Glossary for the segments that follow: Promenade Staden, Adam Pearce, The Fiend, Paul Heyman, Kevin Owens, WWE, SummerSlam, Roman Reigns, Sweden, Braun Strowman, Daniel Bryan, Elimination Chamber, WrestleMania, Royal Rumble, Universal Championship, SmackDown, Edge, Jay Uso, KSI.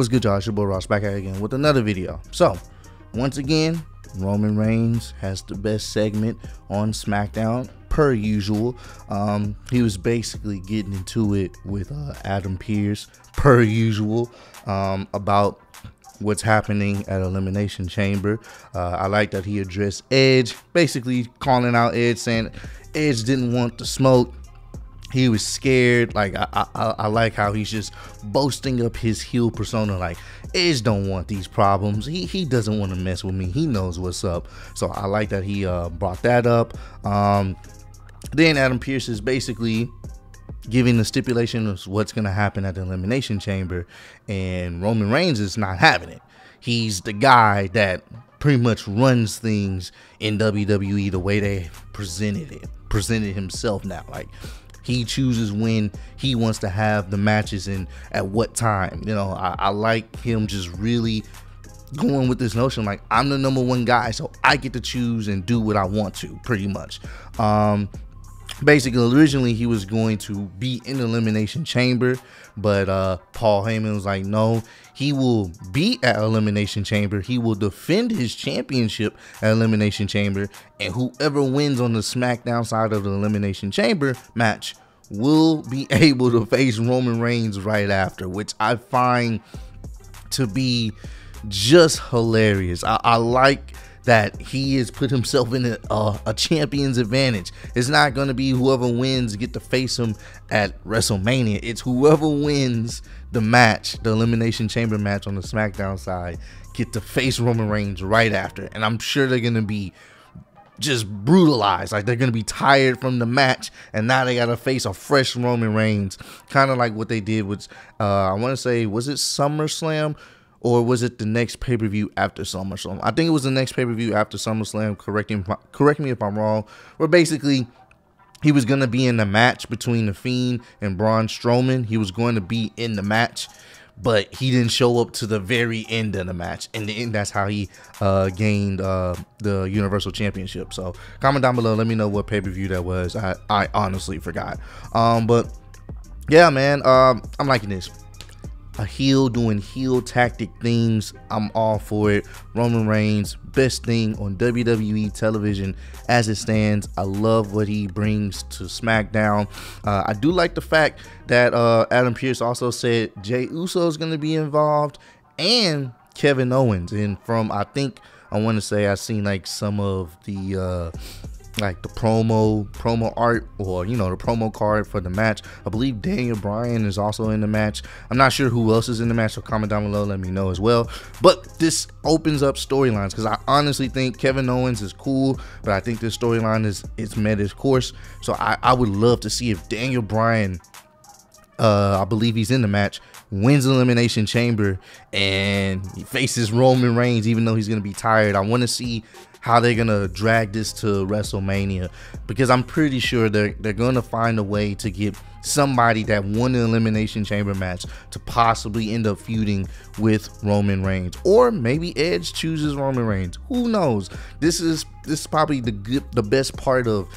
What's good, y'all? It's your boy Ross back at it again with another video. So, once again, Roman Reigns has the best segment on SmackDown, per usual. He was basically getting into it with Adam Pearce, per usual, about what's happening at Elimination Chamber. I like that he addressed Edge, basically calling out Edge, saying Edge didn't want the smoke. He was scared. Like, I like how he's just boasting up his heel persona. Like, Edge don't want these problems. He doesn't want to mess with me. He knows what's up. So I like that he brought that up. Then Adam Pearce is basically giving the stipulation of what's going to happen at the Elimination Chamber. And Roman Reigns is not having it. He's the guy that pretty much runs things in WWE the way they presented himself now. Like, he chooses when he wants to have the matches and at what time. You know, I like him just really going with this notion, like, I'm the number one guy, so I get to choose and do what I want to, pretty much. Basically, originally he was going to be in the Elimination Chamber, but Paul Heyman was like, no, he will be at Elimination Chamber. He will defend his championship at Elimination Chamber, and whoever wins on the SmackDown side of the Elimination Chamber match will be able to face Roman Reigns right after, which I find to be just hilarious. I like that he has put himself in a champion's advantage. It's not going to be whoever wins get to face him at WrestleMania. It's whoever wins the match, the Elimination Chamber match on the SmackDown side, get to face Roman Reigns right after. And I'm sure they're going to be just brutalized. Like, they're going to be tired from the match, and now they got to face a fresh Roman Reigns. Kind of like what they did with, I want to say, was it SummerSlam? Or was it the next pay-per-view after SummerSlam? I think it was the next pay-per-view after SummerSlam. Correct me if I'm wrong. Where basically he was going to be in the match between The Fiend and Braun Strowman. He was going to be in the match, but he didn't show up to the very end of the match. In the end, that's how he gained the Universal Championship. So comment down below. Let me know what pay-per-view that was. I honestly forgot. But yeah, man, I'm liking this. A heel doing heel tactic things, I'm all for it. Roman Reigns, best thing on WWE television as it stands. I love what he brings to SmackDown. I do like the fact that Adam Pearce also said Jay Uso is going to be involved, and Kevin Owens. And from, I think, I want to say I've seen like some of the like the promo art, or you know, the promo card for the match. I believe Daniel Bryan is also in the match. I'm not sure who else is in the match, so comment down below, let me know as well. But this opens up storylines, because I honestly think Kevin Owens is cool, but I think this storyline is, it's met its course. So I would love to see if Daniel Bryan, I believe he's in the match, wins Elimination Chamber, and he faces Roman Reigns, even though he's going to be tired. I want to see how they're going to drag this to WrestleMania, because I'm pretty sure they're going to find a way to get somebody that won the Elimination Chamber match to possibly end up feuding with Roman Reigns, or maybe Edge chooses Roman Reigns. Who knows? This is probably the best part of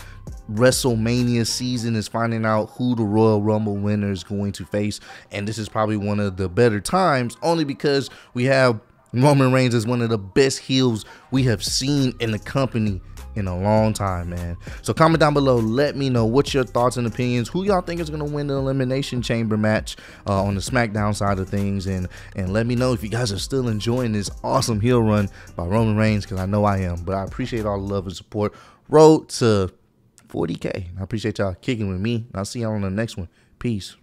WrestleMania season, is finding out who the Royal Rumble winner is going to face, and this is probably one of the better times, only because we have Roman Reigns as one of the best heels we have seen in the company in a long time, man. So comment down below, let me know what's your thoughts and opinions, who y'all think is going to win the Elimination Chamber match on the SmackDown side of things, and let me know if you guys are still enjoying this awesome heel run by Roman Reigns, because I know I am. But I appreciate all the love and support. Road to 40K. I appreciate y'all kicking with me. I'll see y'all on the next one. Peace.